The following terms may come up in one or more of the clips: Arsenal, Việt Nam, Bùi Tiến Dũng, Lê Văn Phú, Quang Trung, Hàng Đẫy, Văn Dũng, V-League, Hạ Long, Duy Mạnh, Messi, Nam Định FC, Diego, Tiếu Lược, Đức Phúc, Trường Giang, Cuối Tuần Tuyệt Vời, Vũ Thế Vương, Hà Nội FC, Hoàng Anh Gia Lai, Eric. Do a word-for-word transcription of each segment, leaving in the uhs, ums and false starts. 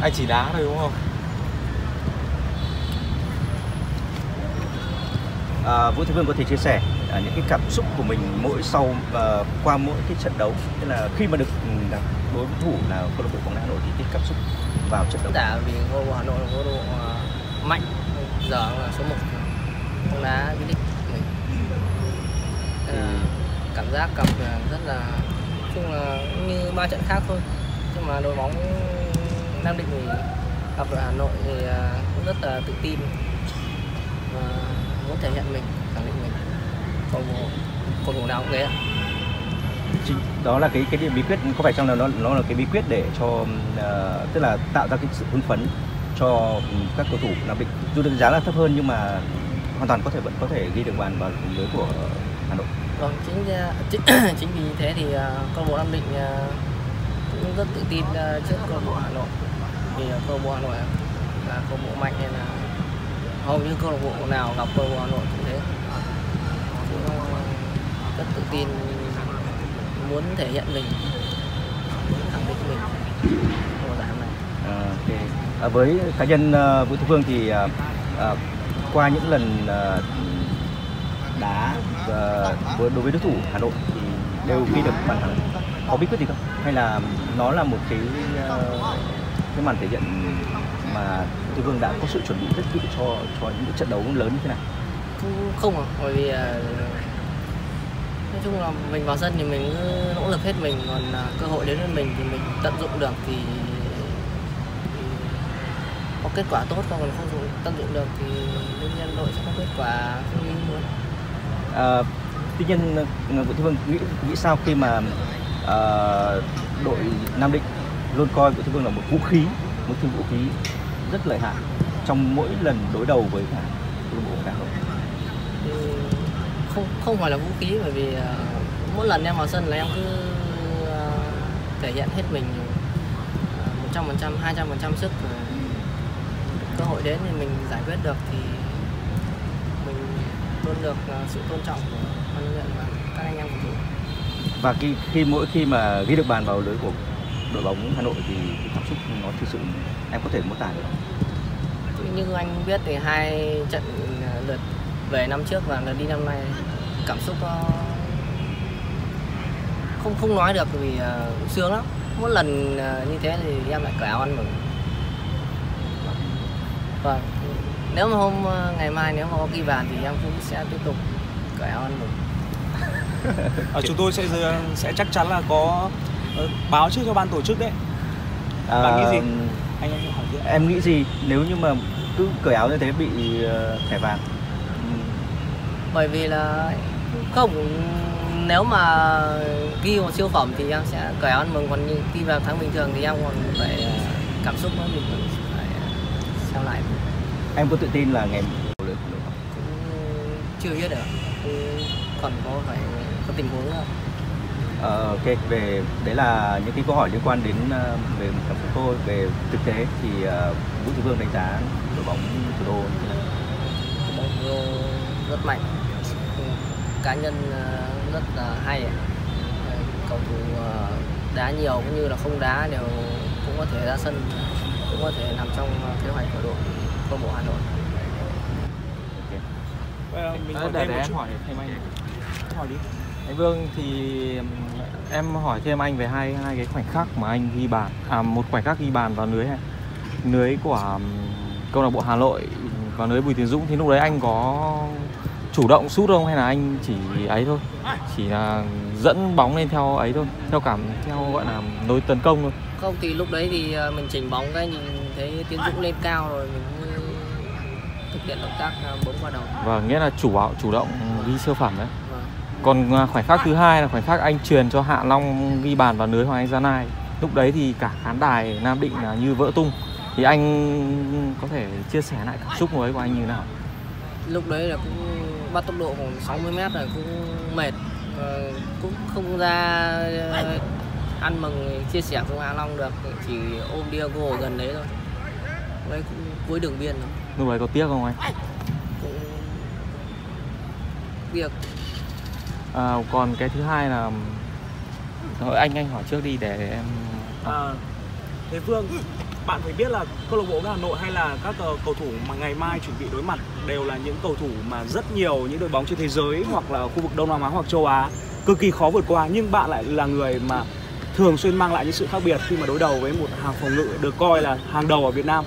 Anh chỉ đá thôi đúng không? À, Vũ Thế Vương có thể chia sẻ à, những cái cảm xúc của mình mỗi sau và qua mỗi cái trận đấu, tức là khi mà được đối thủ là câu lạc bộ bóng đá Hà Nội thì cái cảm xúc vào trận đấu. Tại vì câu lạc bộ Hà Nội là câu lạc bộ mạnh, giờ là số một bóng đá vô địch mình. Ừ. À, cảm giác gặp rất là, chung là như ba trận khác thôi, nhưng mà đội bóng Nam Định thì gặp đội Hà Nội thì cũng rất là tự tin và muốn thể hiện mình, khẳng định mình. Còn cầu thủ nào cũng thế. Đó là cái cái bí quyết, có phải chăng là nó nó là cái bí quyết để cho uh, tức là tạo ra cái sự hưng phấn cho các cầu thủ Nam Định, dù được giá là thấp hơn nhưng mà hoàn toàn có thể vẫn có thể ghi được bàn vào lưới của Hà Nội. Vâng, chính chính, chính vì thế thì câu lạc bộ Nam Định cũng rất tự tin trước câu lạc bộ Hà Nội, vì câu lạc bộ Hà Nội là câu lạc bộ mạnh nên là hầu như câu lạc bộ nào gặp câu lạc bộ Hà Nội cũng thế, cũng rất tự tin muốn thể hiện mình, khẳng định mình mùa giải này. À, okay. À, với cá nhân uh, Vũ Thế Vương thì uh, qua những lần uh, đá và đối với đối thủ Hà Nội thì đều ghi được bàn thắng, có bí quyết gì không? Hay là nó là một cái uh, cái màn thể hiện mà Vũ Thế Vương đã có sự chuẩn bị rất kỹ cho cho những trận đấu lớn như thế này? Không, không à, bởi vì uh, nói chung là mình vào sân thì mình cứ nỗ lực hết mình, còn uh, cơ hội đến với mình thì mình tận dụng được thì, thì có kết quả tốt, còn không dùng, tận dụng được thì đương nhiên đội sẽ có kết quả không như muốn. À, tuy nhiên Vũ Thế Vương nghĩ, nghĩ sao khi mà à, đội Nam Định luôn coi Vũ Thế Vương là một vũ khí, một thứ vũ khí rất lợi hại trong mỗi lần đối đầu với cả câu lạc bộ Hà Nội? Không, không phải là vũ khí, bởi vì à, mỗi lần em vào sân là em cứ à, thể hiện hết mình một trăm phần trăm, hai trăm phần trăm sức, cơ hội đến thì mình giải quyết được thì luôn được sự tôn trọng của ban huấn luyện và các anh em của mình. Và khi khi mỗi khi mà ghi được bàn vào lưới của đội bóng Hà Nội thì cảm xúc nó thực sự em có thể mô tả được không? Như anh biết thì hai trận lượt về năm trước và lượt đi năm nay cảm xúc không không nói được vì cũng sướng lắm. Mỗi lần như thế thì em lại cởi áo ăn mừng. Và nếu mà hôm ngày mai nếu mà có ghi bàn thì em cũng sẽ tiếp tục cởi áo ăn mừng. À, chúng tôi sẽ sẽ chắc chắn là có báo trước cho ban tổ chức đấy. À, bạn nghĩ gì? Anh em hỏi gì? Em nghĩ gì nếu như mà cứ cởi áo như thế bị thẻ vàng? Bởi vì là không, nếu mà ghi một siêu phẩm thì em sẽ cởi áo ăn mừng, còn như ghi vào tháng bình thường thì em còn phải cảm xúc nữa, mình phải xem lại. Em có tự tin là ngày cũng chưa biết được, còn có phải có tình huống nữa. Ờ, ok, về đấy là những cái câu hỏi liên quan đến về cảm xúc tôi, về thực tế thì uh, Vũ Thế Vương đánh giá đội bóng thủ đô như thế nào? Đội bóng thủ đô rất mạnh, cá nhân rất là hay, cầu thủ đá nhiều cũng như là không đá đều cũng có thể ra sân, cũng có thể nằm trong kế hoạch của đội. Câu lạc bộ Hà Nội. Okay. Mình à, để, để em hỏi thêm anh. Hỏi đi. Anh Vương thì em hỏi thêm anh về hai hai cái khoảnh khắc mà anh ghi bàn, à một khoảnh khắc ghi bàn vào lưới lưới của câu lạc bộ Hà Nội và lưới Bùi Tiến Dũng, thì lúc đấy anh có chủ động sút không hay là anh chỉ ấy thôi, chỉ là dẫn bóng lên theo ấy thôi, theo cảm theo gọi là lối tấn công thôi? Không, thì lúc đấy thì mình chỉnh bóng cái nhìn thấy Tiến Dũng lên cao rồi mình thực hiện động tác bóng qua đầu. Vâng, nghĩa là chủ bảo chủ động ghi siêu phẩm đấy. Vâng. Còn khoảnh khắc thứ hai là khoảnh khắc anh truyền cho Hạ Long ghi bàn vào lưới Hoàng Anh Gia Lai. Lúc đấy thì cả khán đài Nam Định là như vỡ tung. Thì anh có thể chia sẻ lại cảm xúc mới của anh như nào? Lúc đấy là cũng bắt tốc độ khoảng sáu mươi mét rồi, cũng mệt, cũng không ra ăn mừng chia sẻ cùng Hạ Long được, chỉ ôm Diego ở gần đấy thôi. Đấy cũng cuối đường biên rồi. Lúc đấy có tiếc không anh? Cũng tiếc. À, còn cái thứ hai là anh anh hỏi trước đi để em. À, Thế Vương, bạn phải biết là câu lạc bộ Hà Nội hay là các cầu thủ mà ngày mai chuẩn bị đối mặt đều là những cầu thủ mà rất nhiều những đội bóng trên thế giới hoặc là khu vực Đông Nam Á hoặc châu Á cực kỳ khó vượt qua, nhưng bạn lại là người mà thường xuyên mang lại những sự khác biệt khi mà đối đầu với một hàng phòng ngự được coi là hàng đầu ở Việt Nam.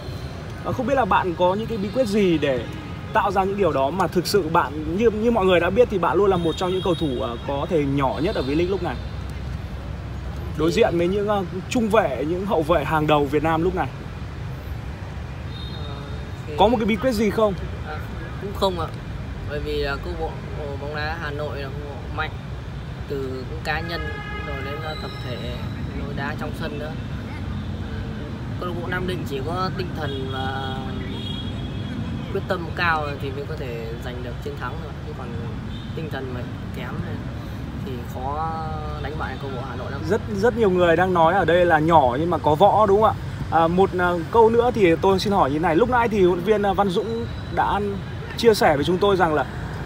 Không biết là bạn có những cái bí quyết gì để tạo ra những điều đó mà thực sự bạn, như như mọi người đã biết thì bạn luôn là một trong những cầu thủ có thể nhỏ nhất ở V-League lúc này, đối diện với những uh, trung vệ, những hậu vệ hàng đầu Việt Nam lúc này. Ờ, có một cái bí quyết gì không? À, cũng không ạ, à. bởi vì là câu lạc bộ bóng đá Hà Nội là câu lạc bộ mạnh, từ cá nhân rồi đến tập thể đội đá trong sân nữa. Câu lạc bộ Nam Định chỉ có tinh thần và quyết tâm cao thì mới có thể giành được chiến thắng thôi, chứ còn tinh thần mà kém này thì khó đánh bại câu lạc bộ Hà Nội lắm. Rất rất nhiều người đang nói ở đây là nhỏ nhưng mà có võ, đúng không ạ? À, một à, câu nữa thì tôi xin hỏi như này, lúc nãy thì huấn luyện viên Văn Dũng đã chia sẻ với chúng tôi rằng là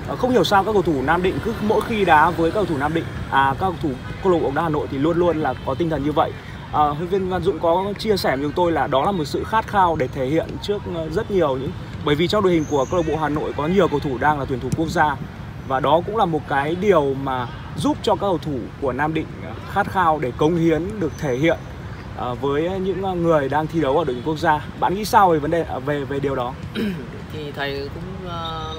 à, không hiểu sao các cầu thủ Nam Định cứ mỗi khi đá với các cầu thủ Nam Định, à các cầu thủ câu lạc bộ bóng đá Hà Nội thì luôn luôn là có tinh thần như vậy. À, huấn luyện viên Văn Dũng có chia sẻ với chúng tôi là đó là một sự khát khao để thể hiện trước rất nhiều những, bởi vì trong đội hình của câu lạc bộ Hà Nội có nhiều cầu thủ đang là tuyển thủ quốc gia, và đó cũng là một cái điều mà giúp cho các cầu thủ của Nam Định khát khao để cống hiến, được thể hiện với những người đang thi đấu ở đội tuyển quốc gia. Bạn nghĩ sao về vấn đề về về điều đó? Thì thầy cũng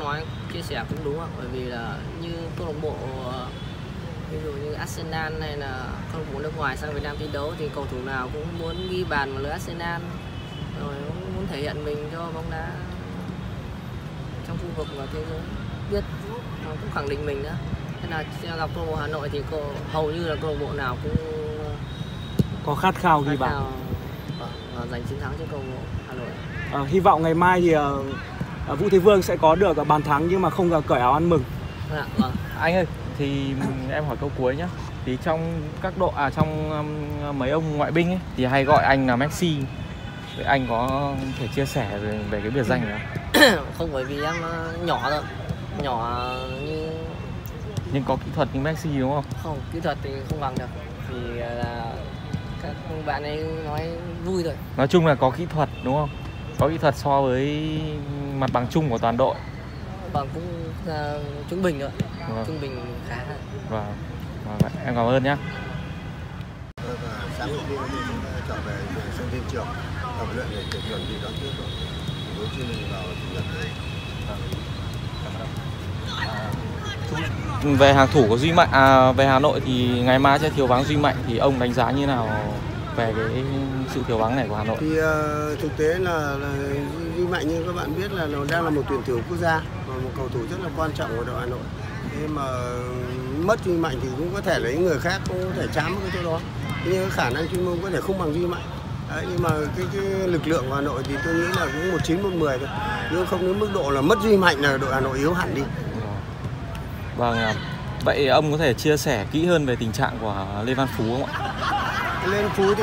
nói, chia sẻ cũng đúng ạ, bởi vì là như câu lạc bộ ví dụ như Arsenal này là câu lạc bộ nước ngoài sang Việt Nam thi đấu thì cầu thủ nào cũng muốn ghi bàn vào lưới Arsenal, rồi cũng muốn thể hiện mình cho bóng đá trong khu vực và thế giới biết, nó cũng khẳng định mình nữa. Thế là gặp câu lạc bộ Hà Nội thì cô, hầu như là câu lạc bộ nào cũng có khát khao ghi bàn và giành chiến thắng cho câu lạc bộ Hà Nội. À, hy vọng ngày mai thì uh, Vũ Thế Vương sẽ có được bàn thắng nhưng mà không uh, cởi áo ăn mừng. À, vâng. Anh ơi, thì em hỏi câu cuối nhé. Thì trong các độ à trong um, mấy ông ngoại binh ấy, thì hay gọi anh là Messi. Vậy anh có thể chia sẻ về, về cái biệt danh này không? Không, bởi vì em nhỏ thôi, nhỏ như. Nhưng có kỹ thuật như Messi đúng không? Không, kỹ thuật thì không bằng được. Thì là các bạn ấy nói vui rồi. Nói chung là có kỹ thuật đúng không? Có kỹ thuật so với mặt bằng chung của toàn đội. Vâng, cũng uh, trung bình rồi. Vâng. Trung bình khá. Vâng. Vâng, em cảm ơn nhé. Sáng hôm nay mình trở về sân viên trường tập luyện để chuẩn bị đón tiếp rồi. Đối với mình vào chủ nhật. Về hàng thủ của Duy Mạnh, à, về Hà Nội thì ngày mai sẽ thiếu vắng Duy Mạnh, thì ông đánh giá như nào về cái sự thiếu vắng này của Hà Nội? Thì uh, thực tế là, là Duy Mạnh như các bạn biết là nó đang là một tuyển thủ quốc gia và một cầu thủ rất là quan trọng của đội Hà Nội. Thế mà mất Duy Mạnh thì cũng có thể lấy người khác cũng có thể chám cái chỗ đó. Nhưng khả năng chuyên môn có thể không bằng Duy Mạnh. Đấy, nhưng mà cái, cái lực lượng của Hà Nội thì tôi nghĩ là cũng một chín một mười thôi. Nếu không đến mức độ là mất Duy Mạnh là đội Hà Nội yếu hẳn đi. Vâng, vậy ông có thể chia sẻ kỹ hơn về tình trạng của Lê Văn Phú không ạ? Lê Văn Phú thì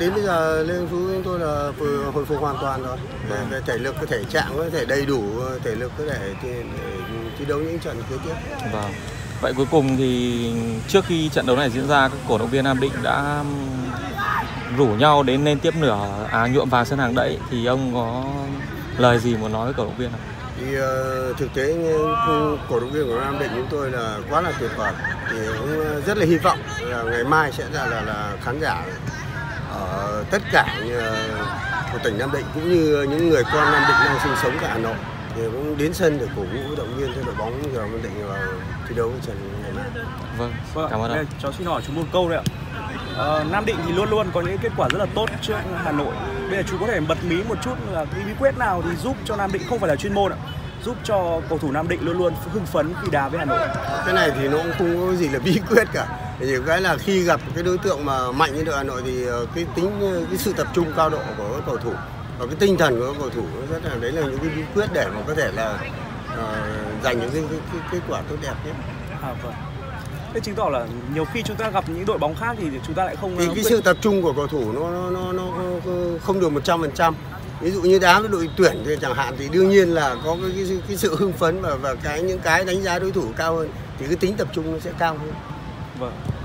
đến bây giờ Lê Văn Phú chúng tôi là vừa hồi phục hoàn toàn rồi. Vâng. Về thể lực, có thể trạng có thể đầy đủ, thể lực có thể để thi đấu những trận kế tiếp. Vâng. Vậy cuối cùng thì trước khi trận đấu này diễn ra, các cổ động viên Nam Định đã rủ nhau đến lên tiếp nửa á nhuộm vàng sân Hàng Đẫy, thì ông có lời gì muốn nói với cổ động viên không? Thì uh, thực tế cổ động viên của Nam Định chúng tôi là quá là tuyệt vời, thì cũng rất là hy vọng là ngày mai sẽ là là, là khán giả ở tất cả như, của tỉnh Nam Định cũng như những người con Nam Định đang sinh sống tại Hà Nội thì cũng đến sân để cổ vũ động viên cho đội bóng của Nam Định và thi đấu trận ngày mai. Vâng, cảm ơn ông. Cháu xin hỏi chú một câu đấy ạ. Ờ, Nam Định thì luôn luôn có những kết quả rất là tốt trước Hà Nội. Bây giờ chú có thể bật mí một chút là cái bí quyết nào thì giúp cho Nam Định, không phải là chuyên môn ạ, giúp cho cầu thủ Nam Định luôn luôn hưng phấn khi đá với Hà Nội? Cái này thì nó cũng không có gì là bí quyết cả. Chỉ cái là khi gặp cái đối tượng mà mạnh như đội Hà Nội thì cái tính, cái sự tập trung cao độ của các cầu thủ và cái tinh thần của các cầu thủ rất là, đấy là những cái bí quyết để mà có thể là uh, giành những cái, cái, cái kết quả tốt đẹp nhất. À, vâng. Thế chứng tỏ là nhiều khi chúng ta gặp những đội bóng khác thì chúng ta lại không... Thì cái sự tập trung của cầu thủ nó, nó, nó, nó không được một trăm phần trăm. Ví dụ như đá với đội tuyển thì chẳng hạn thì đương nhiên là có cái, cái, cái sự hưng phấn và, và cái những cái đánh giá đối thủ cao hơn. Thì cái tính tập trung nó sẽ cao hơn. Vâng.